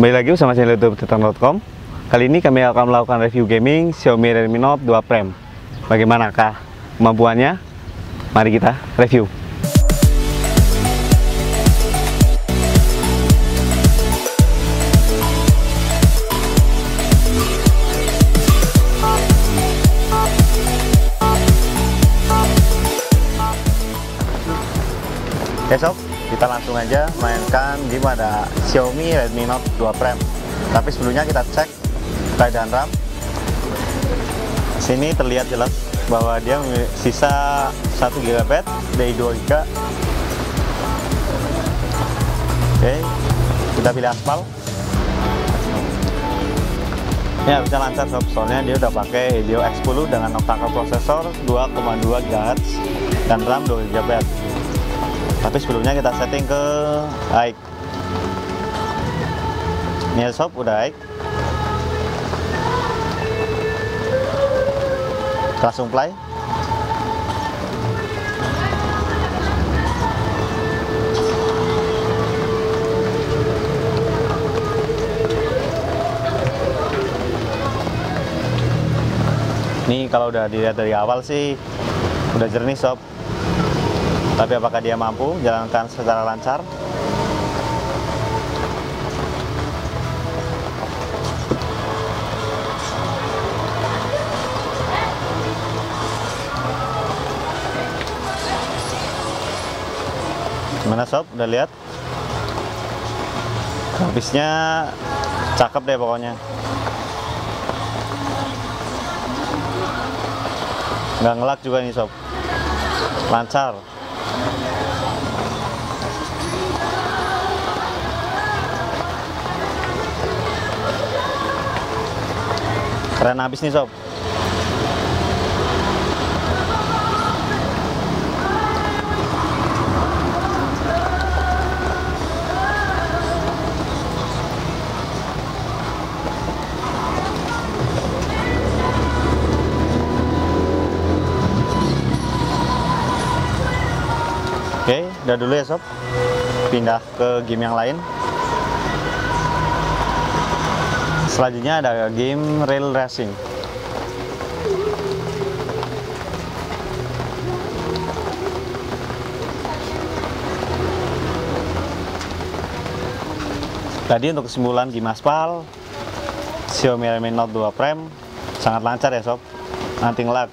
Kembali lagi bersama channel YouTube detekno.com. Kali ini kami akan melakukan review gaming Xiaomi Redmi Note 2 Prime. Bagaimanakah kemampuannya? Mari kita review. Besok kita langsung aja mainkan game pada Xiaomi Redmi Note 2 Prime. Tapi sebelumnya kita cek keadaan RAM. Sini terlihat jelas bahwa dia sisa 1 GB dari 2 GB. Oke, kita pilih Asphalt. Ya, bisa lancar sob, soalnya dia udah pakai Helio X10 dengan octa-core prosesor 2,2 GHz dan RAM 2 GB. Tapi sebelumnya kita setting ke high. Ini sob, udah high. Langsung play. Ini kalau udah dilihat dari awal sih udah jernih sob. Tapi apakah dia mampu menjalankan secara lancar? Gimana sob? Udah lihat? Habisnya cakep deh pokoknya. Nggak ngelag juga nih sob. Lancar. Keren habis nih sob. Oke, udah dulu ya sob. Pindah ke game yang lain. Selanjutnya ada game Rail Racing. Tadi untuk kesimpulan game Asphalt, Xiaomi Redmi Note 2 Prime sangat lancar ya sob, anti lag.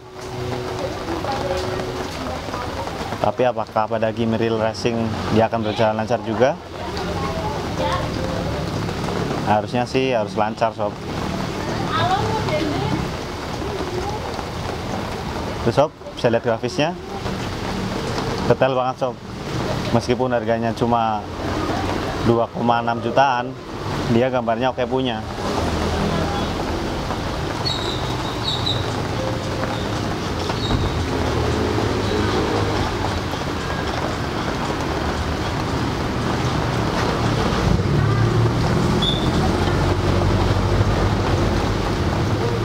Tapi apakah pada game Rail Racing dia akan berjalan lancar juga? Harusnya sih harus lancar sob. Tuh sob, bisa lihat grafisnya detail banget sob. Meskipun harganya cuma 2,6 jutaan, dia gambarnya oke punya.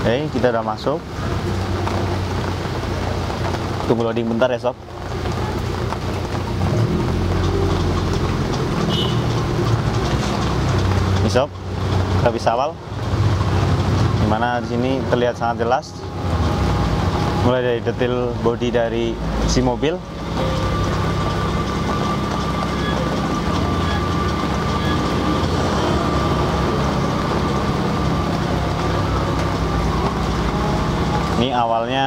Oke, kita udah masuk. Tunggu loading bentar ya sob. Ini sob, kita bisa awal. Dimana di sini terlihat sangat jelas. Mulai dari detail bodi dari si mobil. Ini awalnya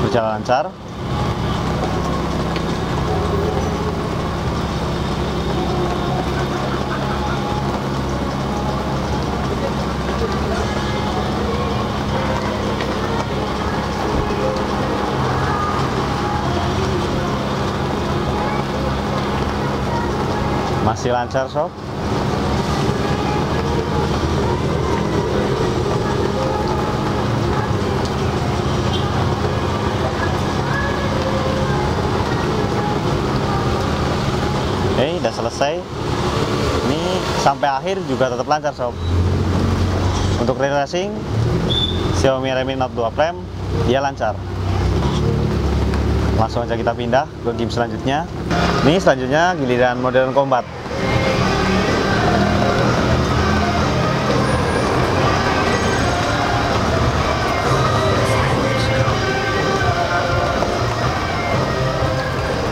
berjalan lancar. Masih lancar sob. Oke, udah selesai. Ini sampai akhir juga tetap lancar sob. Untuk Rail Racing Xiaomi Redmi Note 2 Prime dia lancar. Langsung aja kita pindah ke game selanjutnya. Ini selanjutnya giliran Modern Combat.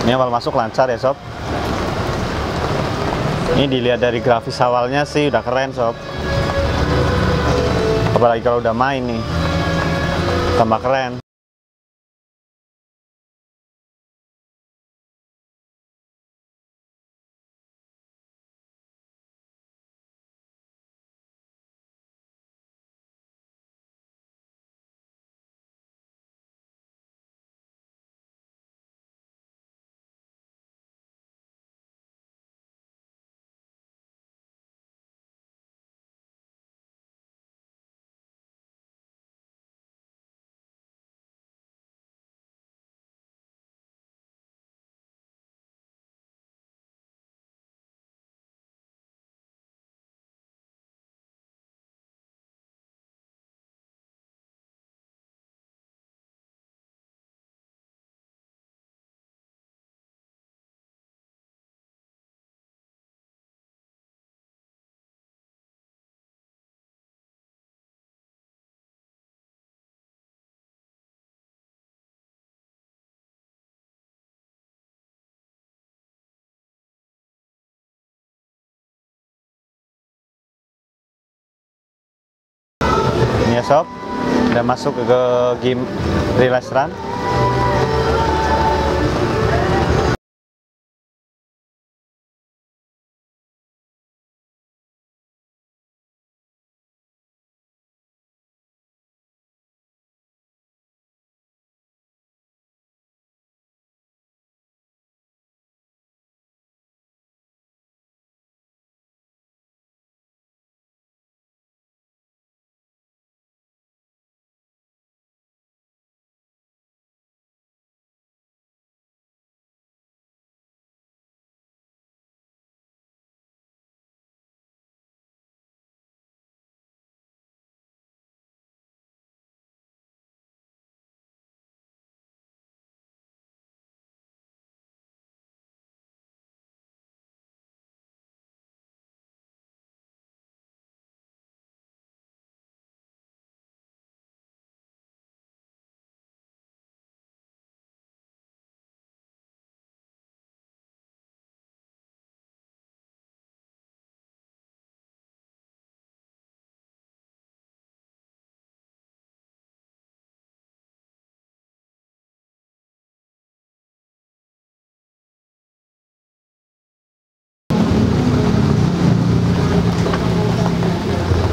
Ini awal masuk lancar ya sob. Ini dilihat dari grafis awalnya sih udah keren sob. Apalagi kalau udah main nih, tambah keren. Ya sob, udah masuk ke game Relax Run.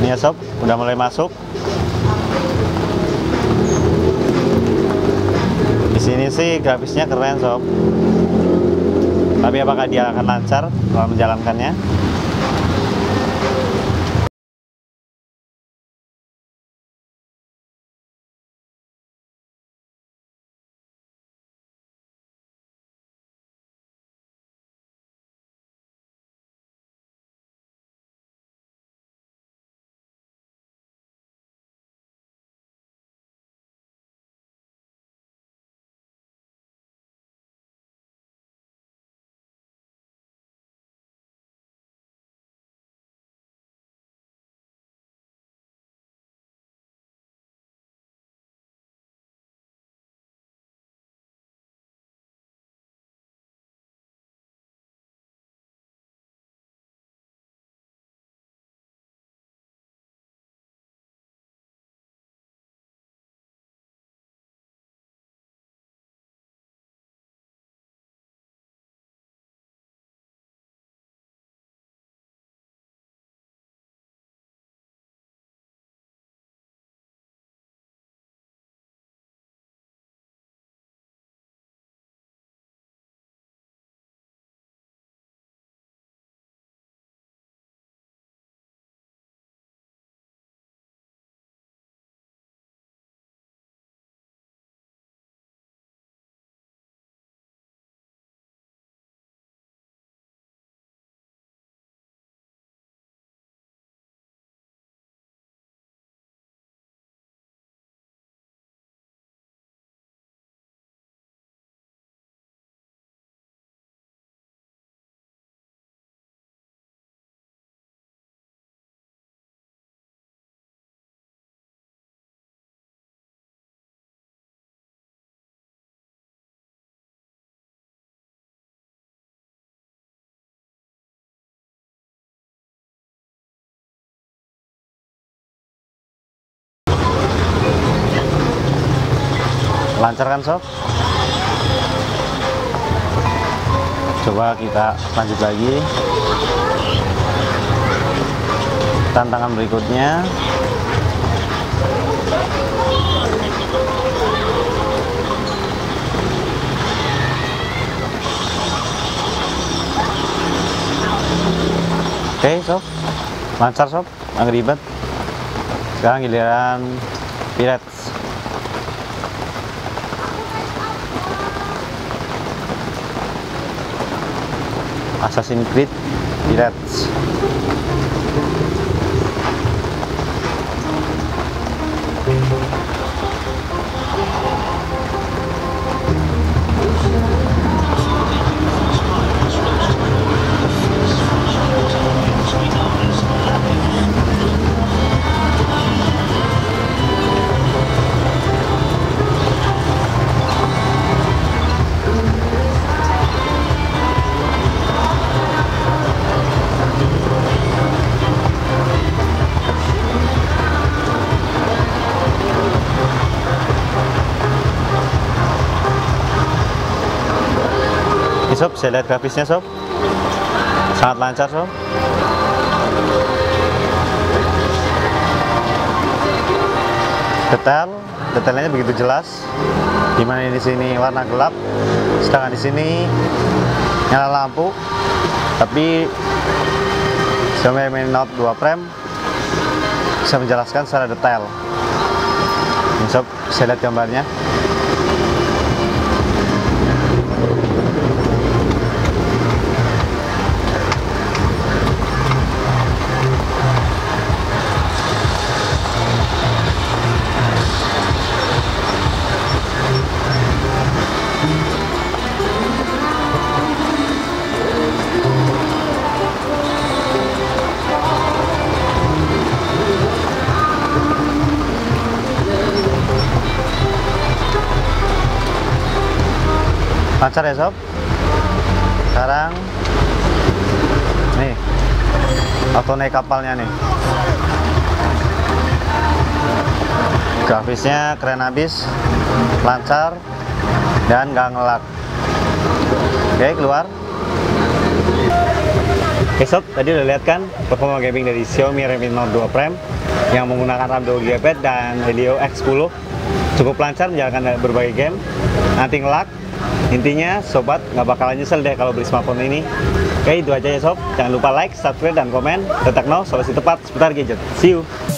Ya sob, udah mulai masuk. Di sini sih grafisnya keren sob. Tapi apakah dia akan lancar dalam menjalankannya? Lancar kan sob? Coba kita lanjut lagi. Tantangan berikutnya. Oke sob, lancar sob, nggak ribet. Sekarang giliran Pirat. Assassin's Creed Identity. Sob, saya lihat grafisnya sob, sangat lancar sob. Detailnya begitu jelas. Dimana di sini warna gelap, sedangkan di sini nyala lampu. Tapi Redmi Note 2 Prime bisa menjelaskan secara detail. Ini sob, saya lihat gambarnya. Lancar ya sob. Sekarang nih auto naik kapalnya nih, grafisnya keren abis, lancar dan gak ngelag. Oke, keluar. Oke sob, tadi udah lihat kan performa gaming dari Xiaomi Redmi Note 2 Prime yang menggunakan RAM 2GB dan Helio X10. Cukup lancar menjalankan berbagai game, nanti ngelag. Intinya sobat nggak bakalan nyesel deh kalau beli smartphone ini. Oke, itu aja ya sob, jangan lupa like, subscribe, dan komen. Detekno, solusi tepat seputar gadget. See you.